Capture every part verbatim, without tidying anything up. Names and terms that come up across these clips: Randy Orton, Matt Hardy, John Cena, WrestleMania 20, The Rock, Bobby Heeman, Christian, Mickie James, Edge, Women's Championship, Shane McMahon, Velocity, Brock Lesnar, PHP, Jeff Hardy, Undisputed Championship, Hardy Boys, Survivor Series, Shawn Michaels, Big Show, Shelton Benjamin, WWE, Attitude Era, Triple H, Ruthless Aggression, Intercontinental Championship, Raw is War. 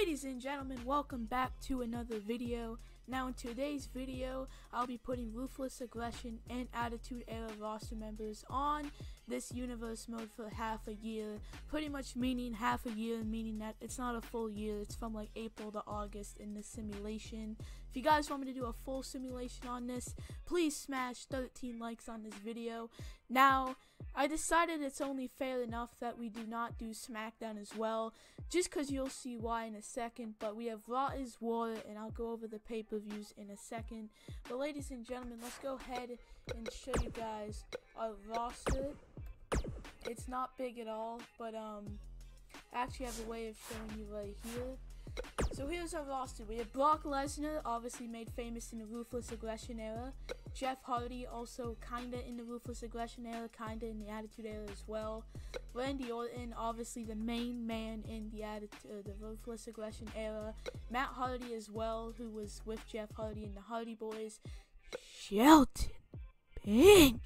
Ladies and gentlemen, welcome back to another video. Now in today's video, I'll be putting Ruthless Aggression and Attitude Era roster members on this universe mode for half a year. Pretty much meaning half a year, meaning that it's not a full year, it's from like April to August in this simulation. If you guys want me to do a full simulation on this, please smash thirteen likes on this video. Now, I decided it's only fair enough that we do not do SmackDown as well, just because you'll see why in a second, but we have Raw is War, and I'll go over the paper views in a second. But ladies and gentlemen, let's go ahead and show you guys our roster. It's not big at all, but um I actually have a way of showing you right here. So here's our roster. We have Brock Lesnar, obviously made famous in the Ruthless Aggression era. Jeff Hardy, also kinda in the Ruthless Aggression era, kinda in the Attitude era as well. Randy Orton, obviously the main man in the Attitude, uh, the Ruthless Aggression era. Matt Hardy as well, who was with Jeff Hardy and the Hardy Boys. Shelton Benjamin,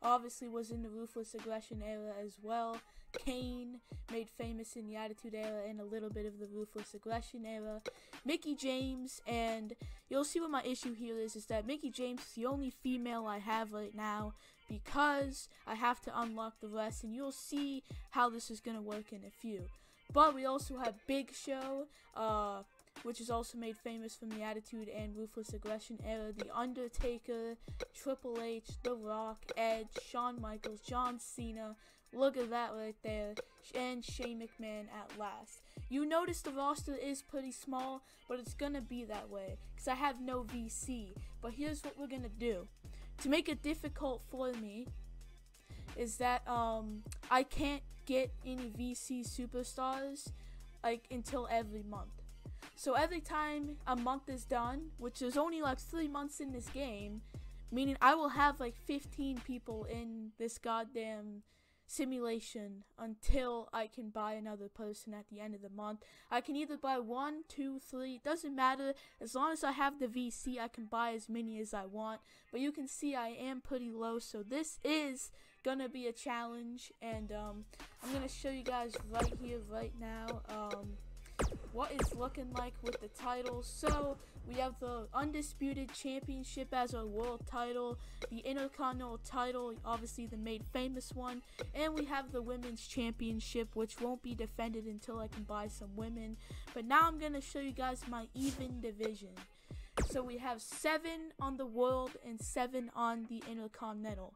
obviously was in the Ruthless Aggression era as well. Kane, made famous in the Attitude Era and a little bit of the Ruthless Aggression Era. Mickie James, and you'll see what my issue here is, is that Mickie James is the only female I have right now because I have to unlock the rest, and you'll see how this is going to work in a few. But we also have Big Show, uh... which is also made famous from the Attitude and Ruthless Aggression era, The Undertaker, Triple H, The Rock, Edge, Shawn Michaels, John Cena, look at that right there, and Shane McMahon at last. You notice the roster is pretty small, but it's gonna be that way, because I have no V C. But here's what we're gonna do. To make it difficult for me, is that um, I can't get any V C superstars like until every month. So every time a month is done, which is only like three months in this game, meaning I will have like fifteen people in this goddamn simulation until I can buy another person at the end of the month. I can either buy one, two, three, it doesn't matter. As long as I have the V C, I can buy as many as I want. But you can see I am pretty low, so this is gonna be a challenge. And um, I'm gonna show you guys right here, right now. Um, What it's looking like with the title. So we have the Undisputed Championship as our world title, the Intercontinental title, obviously the made famous one, and we have the Women's Championship, which won't be defended until I can buy some women. But now I'm gonna show you guys my even division. So we have seven on the world and seven on the Intercontinental.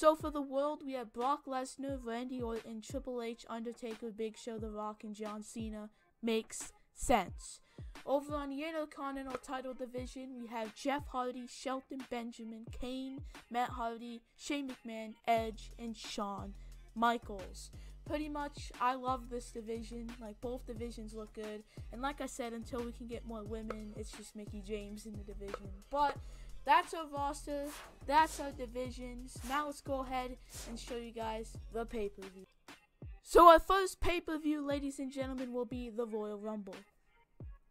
So for the world, we have Brock Lesnar, Randy Orton, Triple H, Undertaker, Big Show, The Rock, and John Cena. Makes sense. Over on the Intercontinental title division, we have Jeff Hardy, Shelton Benjamin, Kane, Matt Hardy, Shane McMahon, Edge, and Shawn Michaels. Pretty much, I love this division. Like, both divisions look good. And like I said, until we can get more women, it's just Mickie James in the division. But that's our roster. That's our divisions. Now let's go ahead and show you guys the pay-per-view. So our first pay-per-view, ladies and gentlemen, will be the Royal Rumble.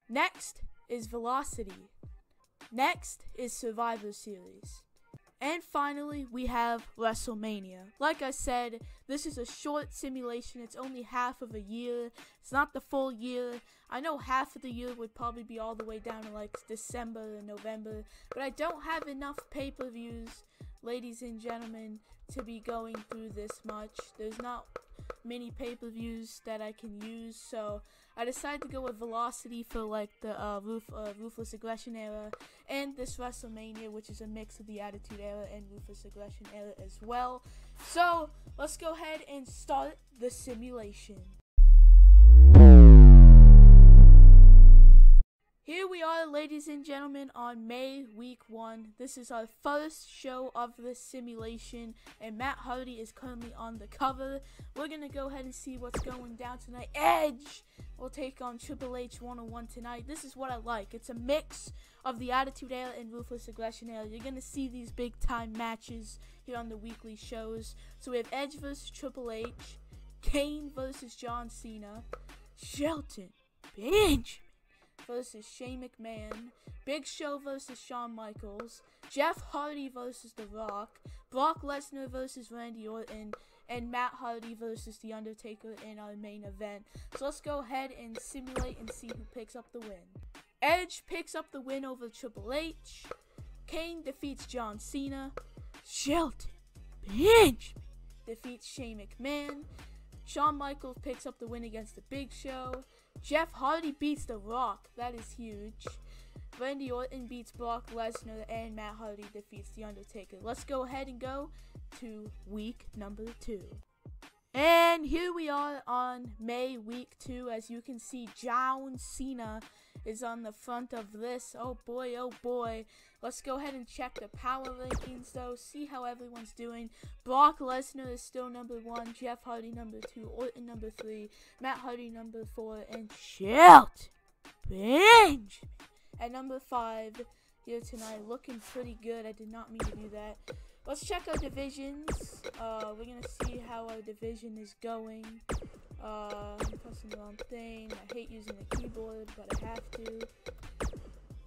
Next is Velocity. Next is Survivor Series. And finally, we have WrestleMania. Like I said, this is a short simulation. It's only half of a year. It's not the full year. I know half of the year would probably be all the way down to like December and November, but I don't have enough pay-per-views, ladies and gentlemen, to be going through this much. There's not many pay-per-views that I can use, so I decided to go with Velocity for like the uh, Ruf uh, Ruthless Aggression era, and this WrestleMania, which is a mix of the Attitude era and Ruthless Aggression era as well. So let's go ahead and start the simulation. Here we are, ladies and gentlemen, on May week one. This is our first show of this simulation, and Matt Hardy is currently on the cover. We're going to go ahead and see what's going down tonight. Edge will take on Triple H one oh one tonight. This is what I like. It's a mix of the Attitude Era and Ruthless Aggression Era. You're going to see these big-time matches here on the weekly shows. So we have Edge versus Triple H, Kane versus John Cena, Shelton Benjamin versus Shane McMahon, Big Show versus Shawn Michaels, Jeff Hardy versus The Rock, Brock Lesnar versus Randy Orton, and Matt Hardy versus The Undertaker in our main event. So let's go ahead and simulate and see who picks up the win. Edge picks up the win over Triple H. Kane defeats John Cena. Shelton Benjamin defeats Shane McMahon. Shawn Michaels picks up the win against the Big Show. Jeff Hardy beats The Rock. That is huge. Randy Orton beats Brock Lesnar, and Matt Hardy defeats The Undertaker. Let's go ahead and go to week number two. And here we are on May week two. As you can see, John Cena is on the front of this. Oh boy, oh boy. Let's go ahead and check the power rankings though. See how everyone's doing. Brock Lesnar is still number one. Jeff Hardy number two. Orton number three. Matt Hardy number four. And Shelton Benjamin at number five here tonight. Looking pretty good. I did not mean to do that. Let's check our divisions. Uh, we're going to see how our division is going. Uh, I'm pressing the wrong thing. I hate using the keyboard, but I have to.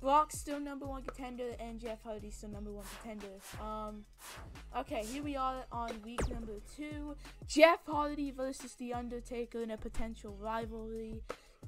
Brock's still number one contender, and Jeff Hardy's still number one contender. Um, okay, here we are on week number two. Jeff Hardy versus The Undertaker in a potential rivalry.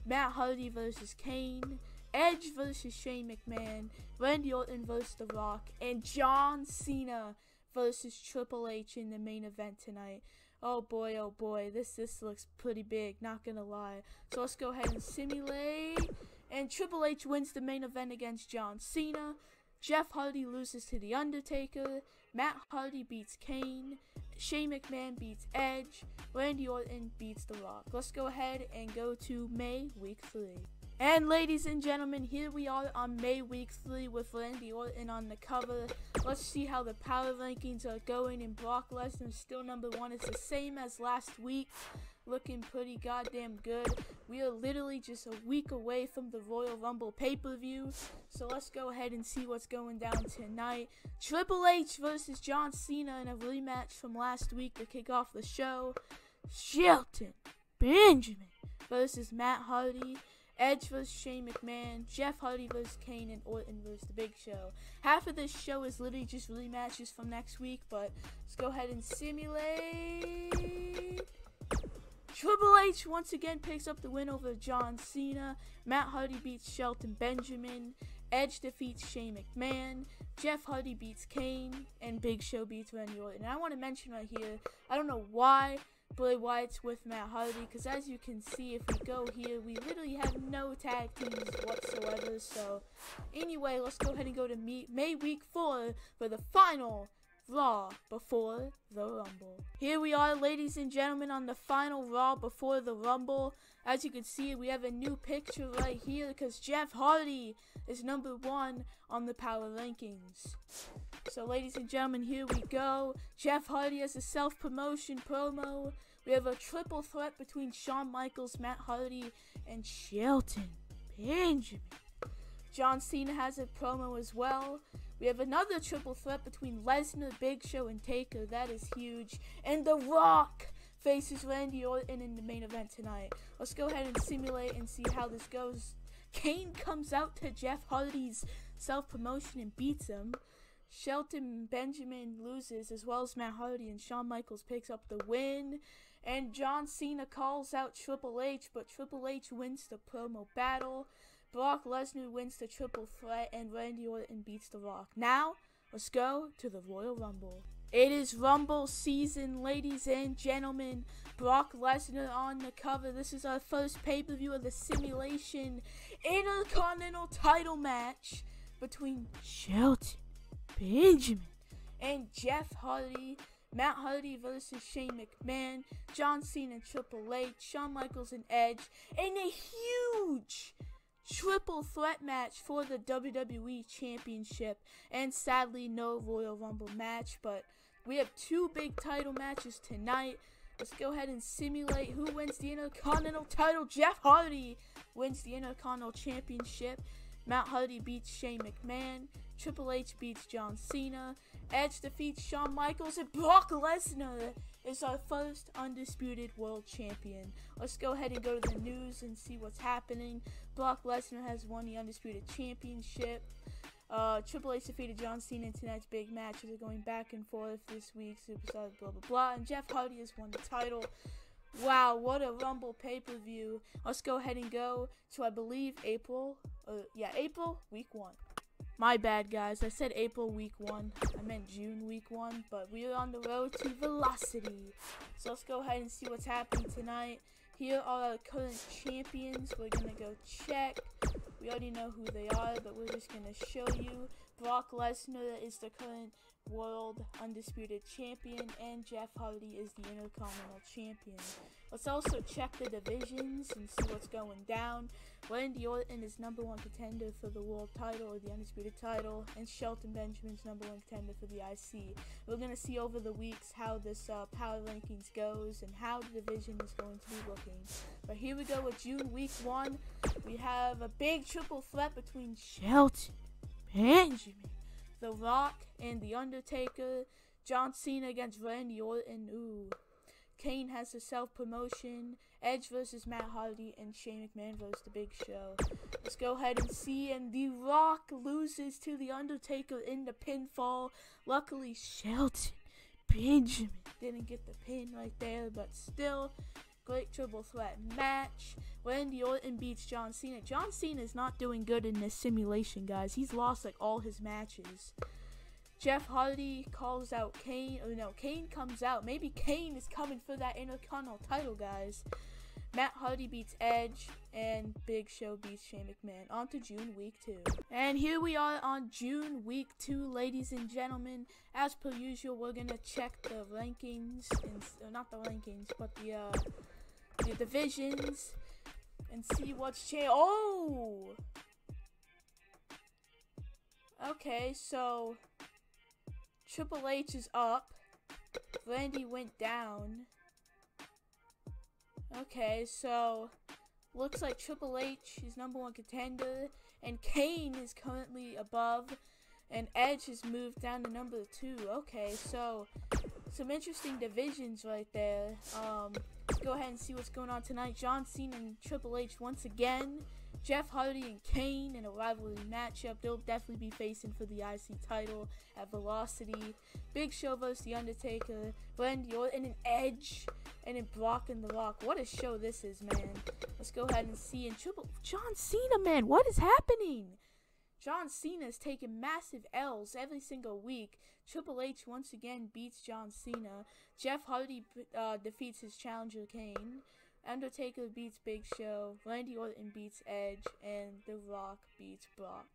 Matt Hardy versus Kane. Edge versus Shane McMahon. Randy Orton versus The Rock. And John Cena versus Triple H in the main event tonight. Oh boy, oh boy. This, this looks pretty big, not gonna lie. So let's go ahead and simulate. And Triple H wins the main event against John Cena. Jeff Hardy loses to The Undertaker. Matt Hardy beats Kane. Shane McMahon beats Edge. Randy Orton beats The Rock. Let's go ahead and go to May week three. And ladies and gentlemen, here we are on May week three with Randy Orton on the cover. Let's see how the power rankings are going, and Brock Lesnar still number one. It's the same as last week. Looking pretty goddamn good. We are literally just a week away from the Royal Rumble pay-per-view. So let's go ahead and see what's going down tonight. Triple H versus John Cena in a rematch from last week to kick off the show. Shelton Benjamin versus Matt Hardy. Edge versus Shane McMahon, Jeff Hardy versus Kane, and Orton versus The Big Show. Half of this show is literally just rematches from next week, but let's go ahead and simulate. Triple H once again picks up the win over John Cena. Matt Hardy beats Shelton Benjamin. Edge defeats Shane McMahon. Jeff Hardy beats Kane, and Big Show beats Randy Orton. And I want to mention right here, I don't know why Bray Wyatt's with Matt Hardy, because as you can see, if we go here, we literally have no tag teams whatsoever. So anyway, let's go ahead and go to May week four for the final Raw before the Rumble. Here we are, ladies and gentlemen, on the final Raw before the Rumble. As you can see, we have a new picture right here, because Jeff Hardy is number one on the power rankings. So ladies and gentlemen, here we go. Jeff Hardy has a self-promotion promo. We have a triple threat between Shawn Michaels, Matt Hardy, and Shelton Benjamin. John Cena has a promo as well. We have another triple threat between Lesnar, Big Show, and Taker. That is huge. And The Rock faces Randy Orton in the main event tonight. Let's go ahead and simulate and see how this goes. Kane comes out to Jeff Hardy's self-promotion and beats him. Shelton Benjamin loses, as well as Matt Hardy, and Shawn Michaels picks up the win. And John Cena calls out Triple H, but Triple H wins the promo battle. Brock Lesnar wins the triple threat, and Randy Orton beats The Rock. Now, let's go to the Royal Rumble. It is Rumble season, ladies and gentlemen. Brock Lesnar on the cover. This is our first pay-per-view of the simulation Intercontinental title match between Shelton Benjamin and Jeff Hardy. Matt Hardy versus Shane McMahon. John Cena and Triple H. Shawn Michaels and Edge. And a huge triple threat match for the W W E Championship, and sadly no Royal Rumble match, but we have two big title matches tonight. Let's go ahead and simulate who wins the Intercontinental title. Jeff Hardy wins the Intercontinental Championship. Matt Hardy beats Shane McMahon. Triple H beats John Cena. Edge defeats Shawn Michaels, and Brock Lesnar is our first Undisputed World Champion. Let's go ahead and go to the news and see what's happening. Brock Lesnar has won the Undisputed Championship. Uh, Triple H defeated John Cena in tonight's big match. They're going back and forth this week. Superstars, blah, blah, blah. And Jeff Hardy has won the title. Wow, what a Rumble pay-per-view. Let's go ahead and go to, I believe, April. Uh, yeah, April, week one. My bad, guys. I said April, week one. I meant June, week one. But we are on the road to Velocity. So let's go ahead and see what's happening tonight. Here are our current champions. We're going to go check. We already know who they are, but we're just going to show you. Brock Lesnar is the current World Undisputed Champion, and Jeff Hardy is the Intercontinental Champion. Let's also check the divisions and see what's going down. Randy Orton is number one contender for the world title, or the Undisputed title, and Shelton Benjamin's number one contender for the I C. We're going to see over the weeks how this uh, power rankings goes and how the division is going to be looking. But here we go with June week one. We have a big triple threat between Shelton Benjamin, The Rock, and The Undertaker. John Cena against Randy Orton. Ooh. Kane has a self-promotion. Edge versus Matt Hardy, and Shane McMahon versus The Big Show. Let's go ahead and see. And The Rock loses to The Undertaker in the pinfall. Luckily, Shelton Benjamin didn't get the pin right there, but still. Great triple threat match. Randy Orton beats John Cena. John Cena is not doing good in this simulation, guys. He's lost like all his matches. Jeff Hardy calls out Kane. Or no, Kane comes out. Maybe Kane is coming for that Intercontinental title, guys. Matt Hardy beats Edge, and Big Show beats Shane McMahon. On to June week two. And here we are on June week two, ladies and gentlemen. As per usual, we're going to check the rankings. And, not the rankings, but the... Uh, the divisions and see what's changed. Oh! Okay, so Triple H is up. Randy went down. Okay, so looks like Triple H is number one contender, and Kane is currently above, and Edge has moved down to number two. Okay, so some interesting divisions right there. Um, let's go ahead and see what's going on tonight. John Cena and Triple H once again. Jeff Hardy and Kane in a rivalry matchup. They'll definitely be facing for the I C title at Velocity. Big Show versus The Undertaker. Randy Orton and Edge. And then Brock and The Rock. What a show this is, man. Let's go ahead and see. And Triple John Cena, man, what is happening? John Cena is taking massive L's every single week. Triple H once again beats John Cena. Jeff Hardy uh, defeats his challenger Kane. Undertaker beats Big Show. Randy Orton beats Edge. And The Rock beats Brock.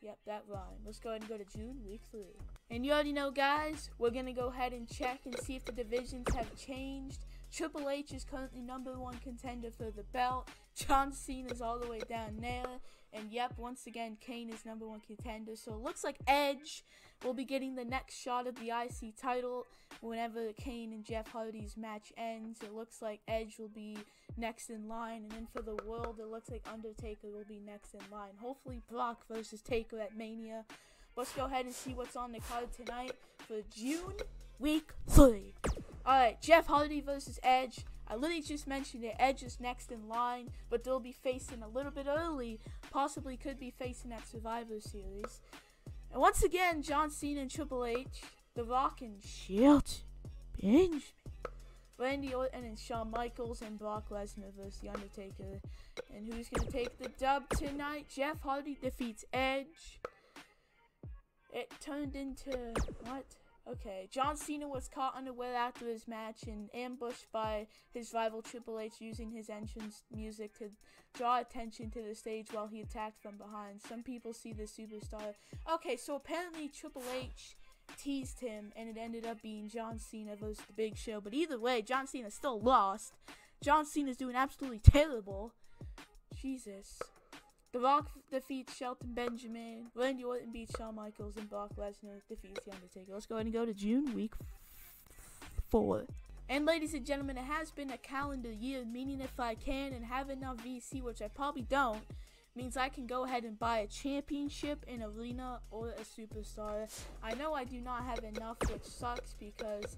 Yep, that rhymed. Let's go ahead and go to June week three. And you already know, guys, we're going to go ahead and check and see if the divisions have changed. Triple H is currently number one contender for the belt. John Cena is all the way down there. And yep, once again, Kane is number one contender. So it looks like Edge will be getting the next shot of the I C title whenever Kane and Jeff Hardy's match ends. It looks like Edge will be next in line. And then for the world, it looks like Undertaker will be next in line. Hopefully, Brock versus Taker at Mania. Let's go ahead and see what's on the card tonight for June week three. Alright, Jeff Hardy versus Edge. I literally just mentioned that Edge is next in line, but they'll be facing a little bit early. Possibly could be facing at Survivor Series. And once again, John Cena and Triple H, The Rock and Shelton Benjamin, Randy Orton and Shawn Michaels, and Brock Lesnar versus The Undertaker. And who's going to take the dub tonight? Jeff Hardy defeats Edge. It turned into... what? Okay. John Cena was caught unaware after his match and ambushed by his rival Triple H using his entrance music to draw attention to the stage while he attacked from behind. Some people see the superstar. Okay, so apparently Triple H teased him, and it ended up being John Cena versus The Big Show. But either way, John Cena still lost. John Cena's doing absolutely terrible. Jesus. The Rock defeats Shelton Benjamin. Randy Orton beats Shawn Michaels, and Brock Lesnar defeats The Undertaker. Let's go ahead and go to June week four. And ladies and gentlemen, it has been a calendar year, meaning if I can and have enough V C, which I probably don't, means I can go ahead and buy a championship, an arena, or a superstar. I know I do not have enough, which sucks because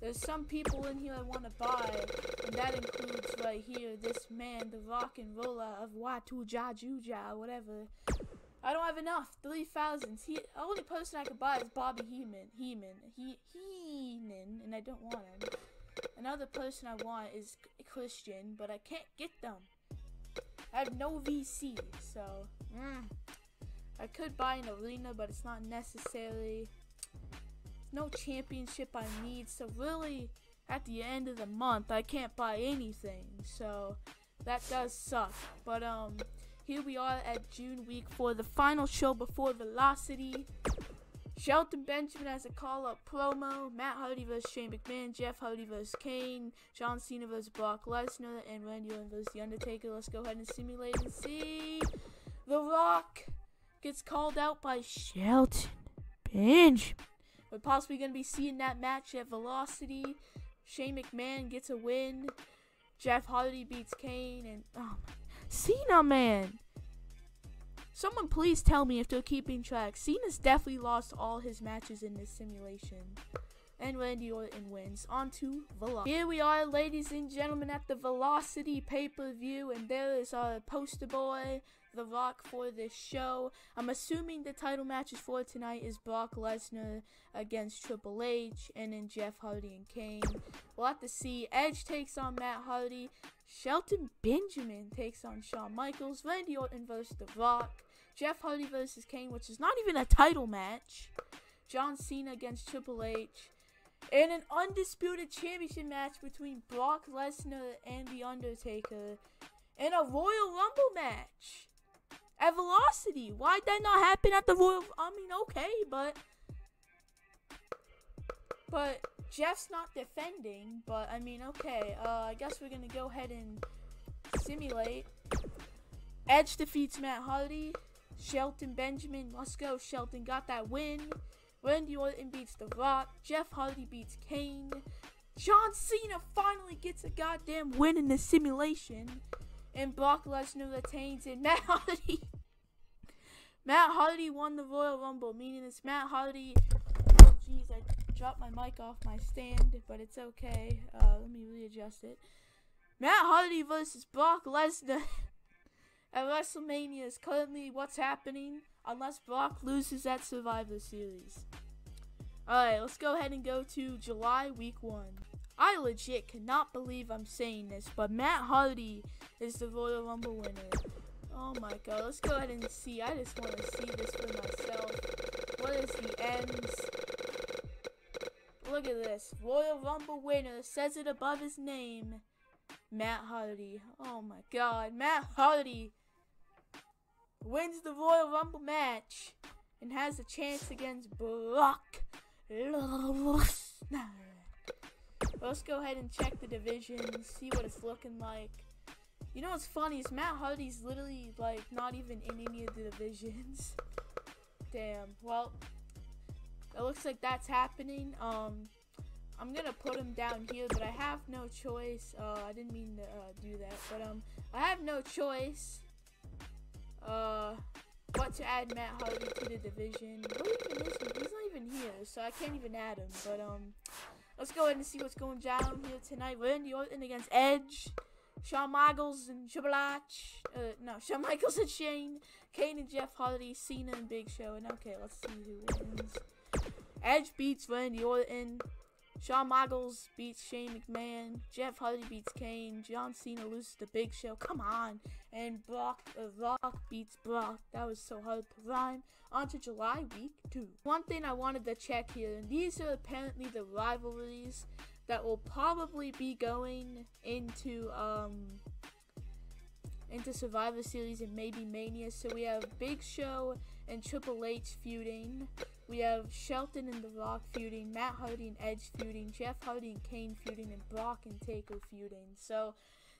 there's some people in here I want to buy, and that includes right here, this man, the rock and roller of Watu Jajuja, whatever. I don't have enough. Three thousands. He the only person I could buy is Bobby Heeman. Heeman. He Heenan, and I don't want him. Another person I want is Christian, but I can't get them. I have no V C, so mm. I could buy an arena, but it's not necessary. There's no championship I need, so really, at the end of the month, I can't buy anything. So that does suck. But um. Here we are at June week for the final show before Velocity. Shelton Benjamin has a call-up promo. Matt Hardy versus Shane McMahon. Jeff Hardy versus Kane. John Cena versus Brock Lesnar. And Randy Orton versus The Undertaker. Let's go ahead and simulate and see. The Rock gets called out by Shelton Benjamin. We're possibly going to be seeing that match at Velocity. Shane McMahon gets a win. Jeff Hardy beats Kane. And oh my Cena, man. Someone please tell me if they're keeping track. Cena's definitely lost all his matches in this simulation. And Randy Orton wins. On to Velocity. Here we are, ladies and gentlemen, at the Velocity pay-per-view. And there is our poster boy, The Rock, for this show. I'm assuming the title matches for tonight is Brock Lesnar against Triple H. And then Jeff Hardy and Kane. We'll have to see. Edge takes on Matt Hardy. Shelton Benjamin takes on Shawn Michaels. Randy Orton versus The Rock. Jeff Hardy versus Kane, which is not even a title match. John Cena against Triple H. And an Undisputed Championship match between Brock Lesnar and The Undertaker. And a Royal Rumble match at Velocity. Why'd that not happen at the Royal... I mean, okay, but... But... Jeff's not defending, but I mean, okay, uh, I guess we're going to go ahead and simulate. Edge defeats Matt Hardy. Shelton Benjamin, let's go, Shelton got that win. Randy Orton beats The Rock. Jeff Hardy beats Kane. John Cena finally gets a goddamn win in the simulation. And Brock Lesnar retains, and Matt Hardy. Matt Hardy won the Royal Rumble, meaning it's Matt Hardy. Oh, jeez, I... Drop my mic off my stand, but it's okay. Uh, let me readjust it. Matt Hardy versus Brock Lesnar at WrestleMania is currently what's happening, unless Brock loses at Survivor Series. Alright, let's go ahead and go to July week one. I legit cannot believe I'm saying this, but Matt Hardy is the Royal Rumble winner. Oh my god, let's go ahead and see. I just want to see this for myself. What is the ends? Look at this. Royal Rumble winner says it above his name. Matt Hardy. Oh my god. Matt Hardy wins the Royal Rumble match and has a chance against Brock Lesnar. Let's go ahead and check the division, see what it's looking like. You know what's funny is Matt Hardy's literally like not even in any of the divisions. Damn. Well, it looks like that's happening. Um, I'm gonna put him down here, but I have no choice. Uh, I didn't mean to uh, do that, but um, I have no choice. Uh, what to add Matt Hardy to the division? Who even is he? He's not even here, so I can't even add him. But um, let's go ahead and see what's going down here tonight. Randy Orton against Edge, Shawn Michaels and Triple H. Uh, no, Shawn Michaels and Shane, Kane and Jeff Hardy, Cena and Big Show. And okay, let's see who wins. Edge beats Randy Orton. Shawn Michaels beats Shane McMahon. Jeff Hardy beats Kane. John Cena loses to Big Show. Come on. And Brock, uh, Rock beats Brock. That was so hard to rhyme. On to July week two. One thing I wanted to check here, and these are apparently the rivalries that will probably be going into, um, into Survivor Series and maybe Mania. So we have Big Show and Triple H feuding. We have Shelton and The Rock feuding, Matt Hardy and Edge feuding, Jeff Hardy and Kane feuding, and Brock and Taker feuding. So,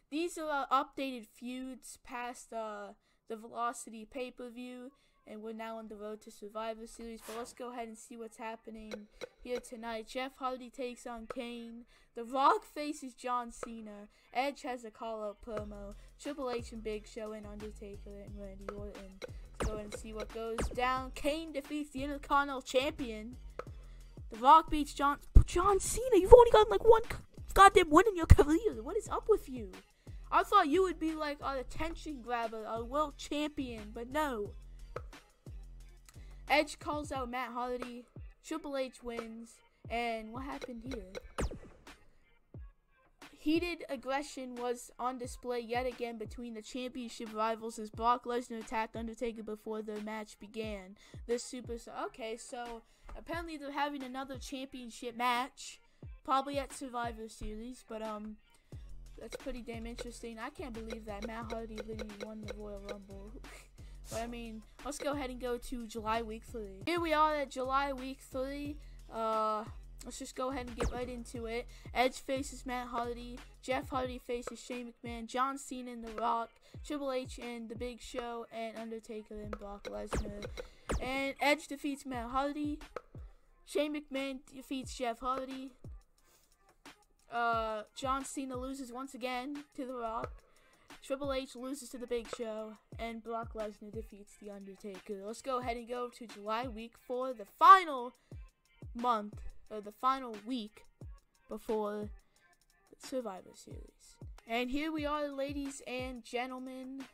these are our updated feuds past uh, the Velocity pay-per-view, and we're now on the road to Survivor Series. But let's go ahead and see what's happening here tonight. Jeff Hardy takes on Kane. The Rock faces John Cena. Edge has a call-out promo. Triple H and Big Show and Undertaker and Randy Orton. Go and see what goes down. Kane defeats the Intercontinental Champion. The Rock beats John John Cena. You've only gotten like one goddamn win in your career. What is up with you? I thought you would be like our attention grabber, our world champion, but no. Edge calls out Matt Hardy. Triple H wins. And what happened here? Heated aggression was on display yet again between the championship rivals as Brock Lesnar attacked Undertaker before the match began. This superstar. Okay, so apparently they're having another championship match, probably at Survivor Series, but um, that's pretty damn interesting. I can't believe that Matt Hardy literally won the Royal Rumble. But I mean, let's go ahead and go to July Week three. Here we are at July Week three. Uh. Let's just go ahead and get right into it. Edge faces Matt Hardy. Jeff Hardy faces Shane McMahon. John Cena and The Rock. Triple H and The Big Show. And Undertaker and Brock Lesnar. And Edge defeats Matt Hardy. Shane McMahon defeats Jeff Hardy. Uh, John Cena loses once again to The Rock. Triple H loses to The Big Show. And Brock Lesnar defeats The Undertaker. Let's go ahead and go to July Week four, the final month. Or the final week before Survivor Series. And here we are, ladies and gentlemen.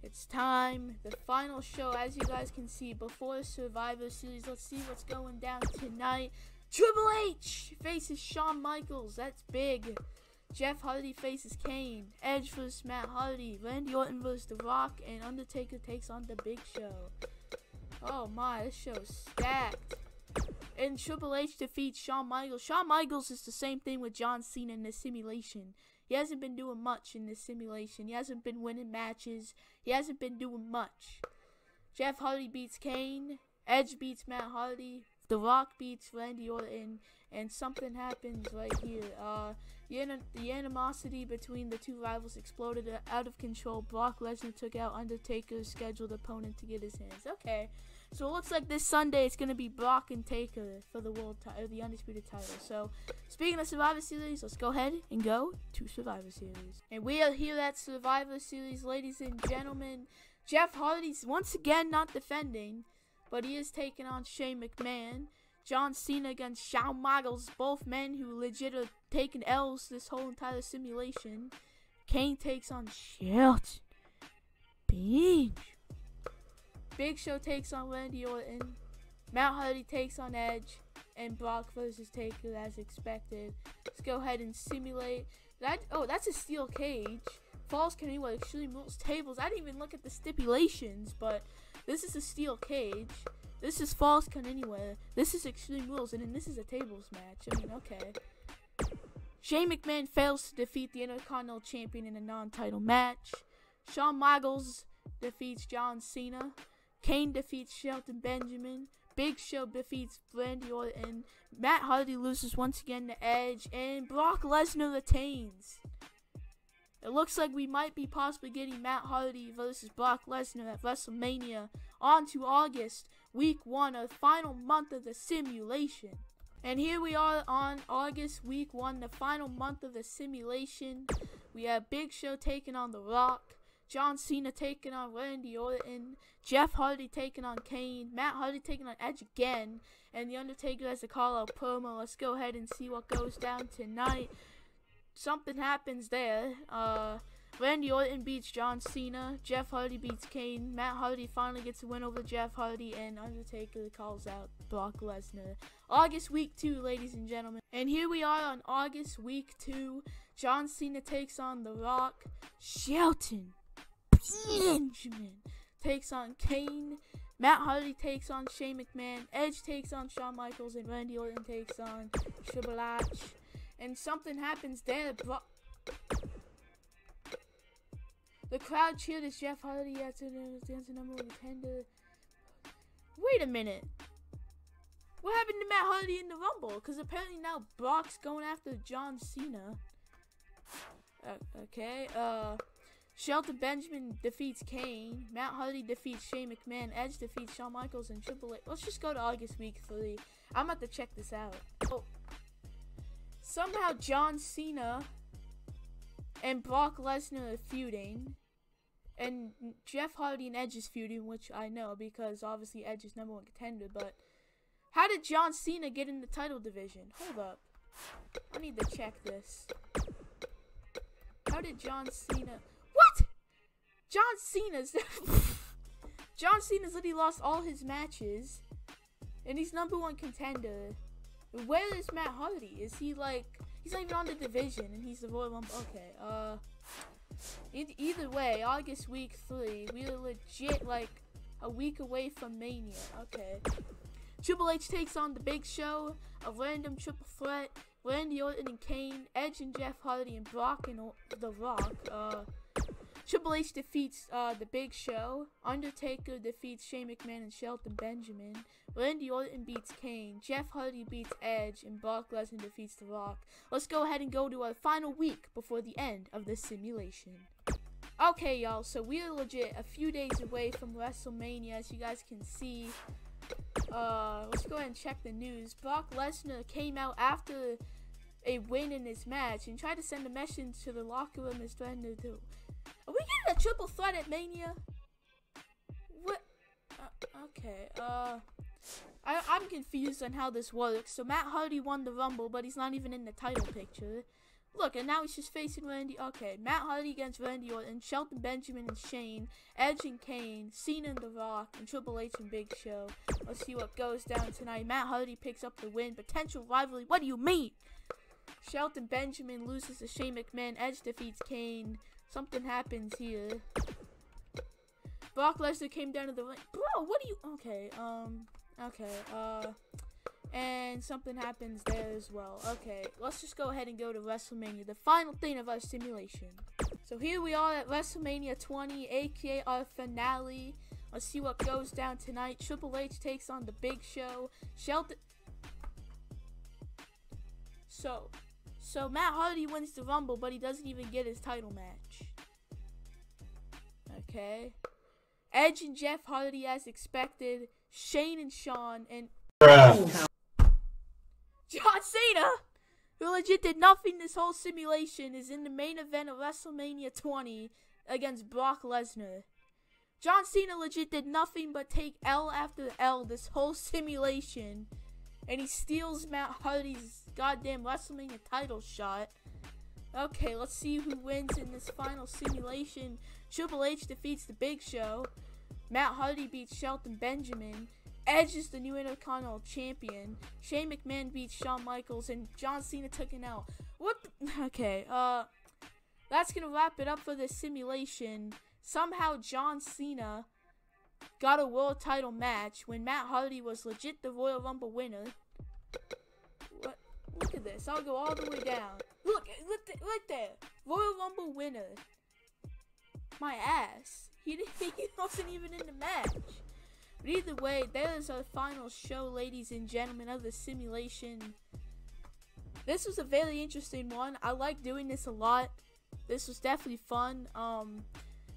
It's time. The final show, as you guys can see, before Survivor Series. Let's see what's going down tonight. Triple H faces Shawn Michaels. That's big. Jeff Hardy faces Kane. Edge versus Matt Hardy. Randy Orton versus The Rock. And Undertaker takes on The Big Show. Oh my, this show's stacked. And Triple H defeats Shawn Michaels. Shawn Michaels is the same thing with John Cena in this simulation. He hasn't been doing much in this simulation. He hasn't been winning matches. He hasn't been doing much. Jeff Hardy beats Kane. Edge beats Matt Hardy. The Rock beats Randy Orton. And something happens right here. Uh, the, the animosity between the two rivals exploded out of control. Brock Lesnar took out Undertaker's scheduled opponent to get his hands. Okay. So it looks like this Sunday it's going to be Brock and Taker for the world title, the Undisputed title. So speaking of Survivor Series, let's go ahead and go to Survivor Series. And we are here at Survivor Series, ladies and gentlemen. Jeff Hardy's once again not defending, but he is taking on Shane McMahon. John Cena against Shawn Michaels, both men who legit are taking L's this whole entire simulation. Kane takes on Shelton Benjamin. Big Show takes on Randy Orton. Matt Hardy takes on Edge. And Brock versus Taker as expected. Let's go ahead and simulate. That, oh, that's a steel cage. Falls can anyway extreme rules tables. I didn't even look at the stipulations, but this is a steel cage. This is falls can anywhere. This is extreme rules, and then this is a tables match. I mean, okay. Shane McMahon fails to defeat the Intercontinental Champion in a non-title match. Shawn Michaels defeats John Cena. Kane defeats Shelton Benjamin. Big Show defeats Randy Orton. Matt Hardy loses once again to Edge. And Brock Lesnar retains. It looks like we might be possibly getting Matt Hardy versus Brock Lesnar at WrestleMania. On to August, week one, our final month of the simulation. And here we are on August, week one, the final month of the simulation. We have Big Show taking on The Rock. John Cena taking on Randy Orton, Jeff Hardy taking on Kane, Matt Hardy taking on Edge again, and The Undertaker has a call-out promo. Let's go ahead and see what goes down tonight. Something happens there. Uh, Randy Orton beats John Cena, Jeff Hardy beats Kane, Matt Hardy finally gets a win over Jeff Hardy, and Undertaker calls out Brock Lesnar. August week two, ladies and gentlemen. And here we are on August week two. John Cena takes on The Rock. Shelton Benjamin takes on Kane. Matt Hardy takes on Shane McMahon. Edge takes on Shawn Michaels. And Randy Orton takes on Triple H. And something happens there. Bro the crowd cheered as Jeff Hardy as the number one contender. Wait a minute. What happened to Matt Hardy in the Rumble? Because apparently now Brock's going after John Cena. Uh, okay. Uh... Shelton Benjamin defeats Kane. Matt Hardy defeats Shane McMahon. Edge defeats Shawn Michaels and Triple H. Let's just go to August week three. I'm about to check this out. Oh. Somehow John Cena and Brock Lesnar are feuding. And Jeff Hardy and Edge is feuding, which I know because obviously Edge is number one contender. But how did John Cena get in the title division? Hold up. I need to check this. How did John Cena... John Cena's John Cena's literally lost all his matches, and he's number one contender. Where is Matt Hardy? Is he like, he's not even on the division, and he's the Royal Rumble? Okay, uh, e either way, August week three, we are legit like a week away from Mania. Okay. Triple H takes on the Big Show, a random triple threat, Randy Orton and Kane, Edge and Jeff Hardy, and Brock and o The Rock. Uh, Triple H defeats uh, the Big Show, Undertaker defeats Shane McMahon and Shelton Benjamin, Randy Orton beats Kane, Jeff Hardy beats Edge, and Brock Lesnar defeats The Rock. Let's go ahead and go to our final week before the end of this simulation. Okay, y'all, so we are legit a few days away from WrestleMania, as you guys can see. Uh, let's go ahead and check the news. Brock Lesnar came out after a win in his match and tried to send a message to the locker room as threatened to do. Are we getting a triple threat at Mania? What? Uh, okay, uh... I, I'm confused on how this works. So Matt Hardy won the Rumble, but he's not even in the title picture. Look, and now he's just facing Randy. Okay, Matt Hardy against Randy Orton, Shelton Benjamin and Shane, Edge and Kane, Cena and The Rock, and Triple H and Big Show. Let's see what goes down tonight. Matt Hardy picks up the win. Potential rivalry. What do you mean? Shelton Benjamin loses to Shane McMahon. Edge defeats Kane. Something happens here. Brock Lesnar came down to the ring. Bro, what do you... Okay, um... Okay, uh... and something happens there as well. Okay, let's just go ahead and go to WrestleMania, the final thing of our simulation. So here we are at WrestleMania twenty, aka our finale. Let's see what goes down tonight. Triple H takes on the Big Show. Shelton... So, so Matt Hardy wins the Rumble, but he doesn't even get his title match. Okay. Edge and Jeff Hardy as expected. Shane and Shawn, and... Bruh. John Cena, who legit did nothing this whole simulation, is in the main event of WrestleMania twenty against Brock Lesnar. John Cena legit did nothing but take L after L this whole simulation, and he steals Matt Hardy's goddamn WrestleMania title shot. Okay, let's see who wins in this final simulation. Triple H defeats the Big Show. Matt Hardy beats Shelton Benjamin. Edge is the new Intercontinental Champion. Shane McMahon beats Shawn Michaels, and John Cena took an L. What? The? Okay, uh, that's gonna wrap it up for this simulation. Somehow John Cena got a world title match when Matt Hardy was legit the Royal Rumble winner. What? Look at this. I'll go all the way down. Look, look, th look there. Royal Rumble winner. My ass. He didn't. He wasn't even in the match. But either way, there is our final show, ladies and gentlemen, of the simulation. This was a very interesting one. I like doing this a lot. This was definitely fun. Um,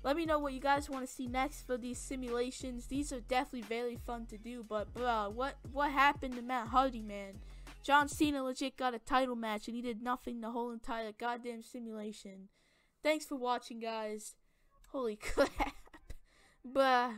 let me know what you guys want to see next for these simulations. These are definitely very fun to do. But bruh, what what happened to Matt Hardy, man? John Cena legit got a title match, and he did nothing the whole entire goddamn simulation. Thanks for watching, guys. Holy crap, bruh.